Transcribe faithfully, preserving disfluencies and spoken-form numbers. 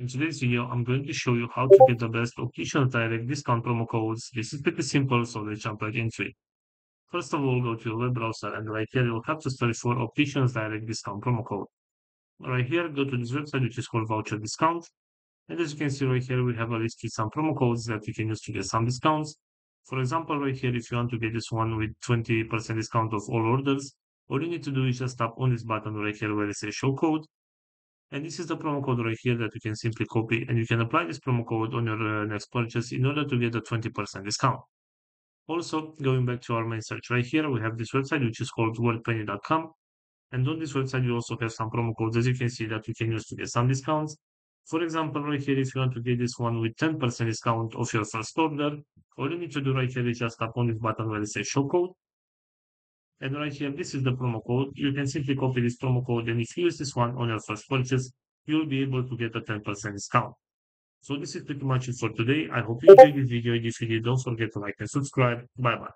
In today's video, I'm going to show you how to get the best Opticians Direct discount promo codes. This is pretty simple, so let's jump right into it. First of all, go to your web browser and right here you'll have to search for Opticians Direct discount promo code. Right here, go to this website which is called Voucher Discount. And as you can see right here, we have a list with some promo codes that you can use to get some discounts. For example, right here, if you want to get this one with twenty percent discount of all orders, all you need to do is just tap on this button right here where it says show code. And this is the promo code right here that you can simply copy, and you can apply this promo code on your uh, next purchase in order to get a twenty percent discount. Also, going back to our main search right here, we have this website which is called world penny dot com. And on this website, you also have some promo codes, as you can see, that you can use to get some discounts. For example, right here, if you want to get this one with ten percent discount of your first order, all you need to do right here is just tap on this button where it says show code. And right here, this is the promo code. You can simply copy this promo code, and if you use this one on your first purchase, you'll be able to get a ten percent discount. So this is pretty much it for today. I hope you enjoyed this video. If you did, don't forget to like and subscribe. Bye bye.